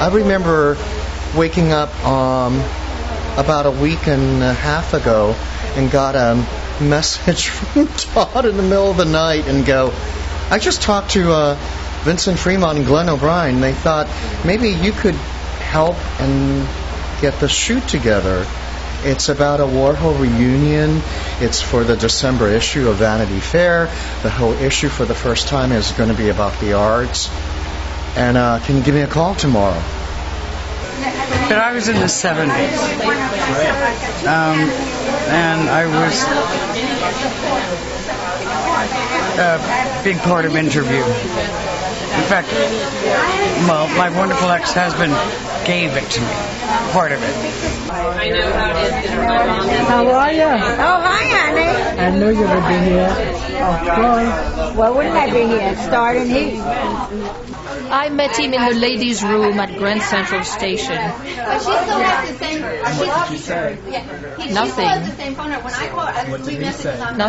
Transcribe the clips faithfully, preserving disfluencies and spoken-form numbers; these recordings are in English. I remember waking up um, about a week and a half ago and got a message from Todd in the middle of the night and go, I just talked to uh, Vincent Fremont and Glenn O'Brien. They thought maybe you could help and get the shoot together. It's about a Warhol reunion. It's for the December issue of Vanity Fair. The whole issue for the first time is going to be about the arts. And uh, can you give me a call tomorrow? And I was in the seventies. Um, and I was a big part of Interview. In fact, well, my wonderful ex-husband gave it to me, part of it. I know how it is. How are you? Oh, hi, honey. I knew you would be here. Oh, boy. Well, wouldn't I be here? Starting here. I met him in the ladies' room at Grand Central Station. But she still has the same. What did she say? Nothing. She has the same phone number. When I call her, I would leave messages on her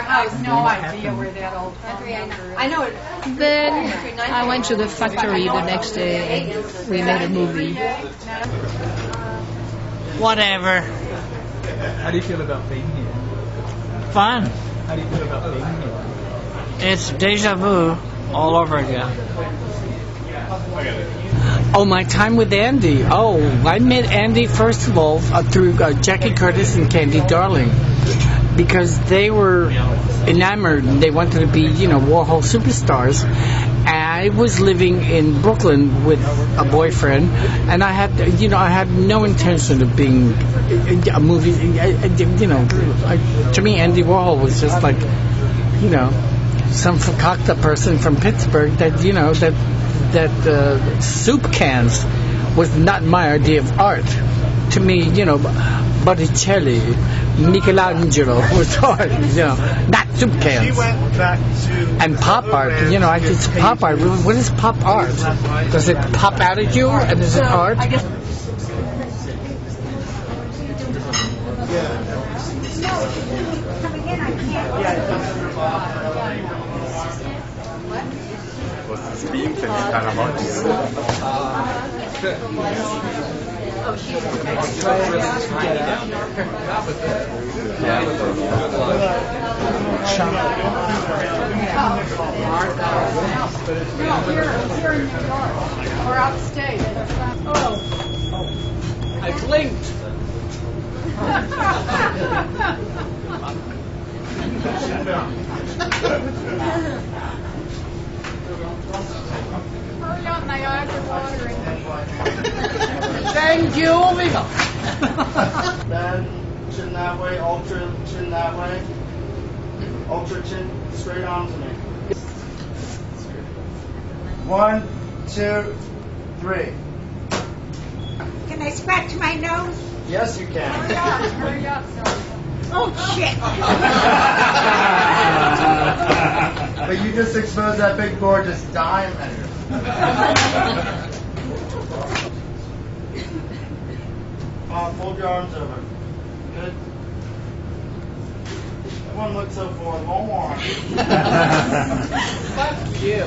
house. No idea where that old country is. I know it. Then I went to the factory the next day and we made a movie. Whatever. How do you feel about being here? Fun. How do you feel about being here? It's deja vu all over again. Oh, my time with Andy. Oh, I met Andy, first of all, uh, through uh, Jackie Curtis and Candy Darling, because they were enamored and they wanted to be, you know, Warhol superstars. I was living in Brooklyn with a boyfriend, and I had, you know, I had no intention of being a movie. You know, I, to me, Andy Warhol was just like, you know, some cocked up person from Pittsburgh that, you know, that that uh, soup cans was not my idea of art. To me, you know, Botticelli, Michelangelo was art, you know, not soup cans. And pop art, you know, I just pop art. What is pop art? Does it pop out at you, and is it art? We're upstate. Oh, I blinked. Hurry up, my eyes are watering. Thank you, Omega. Then chin that way, ultra chin that way, ultra chin straight on to me. One, two, three. Can I scratch my nose? Yes, you can. Hurry up, hurry up. Oh, shit. But you just exposed that big, gorgeous diamond. uh, fold your arms over. Good. Everyone looks so forward. One more. Fuck you.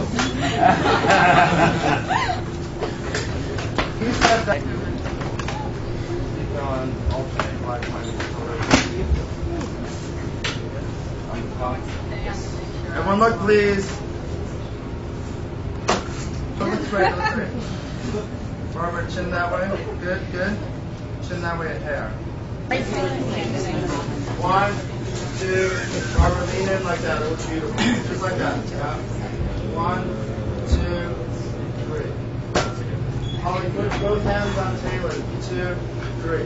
Who said that? Keep going. Alternate like my. Everyone look, please. Barbara, chin that way. Good, good. Chin that way at hair. One, two, Barbara, lean in like that. It looks beautiful. Just like that. Yeah. One, two, three. Holly, put both hands on Taylor. Two, three.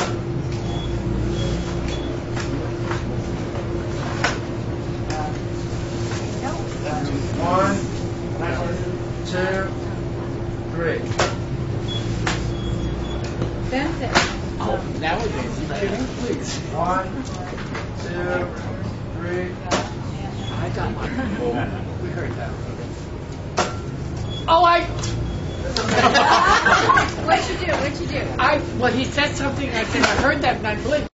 great. That's it. Oh, nowadays, you kidding? Please. One, two, three. I got one. Oh, we heard that. Oh, I... What'd you do? What'd you do? I, well, he said something, I said, I heard that, and I blinked.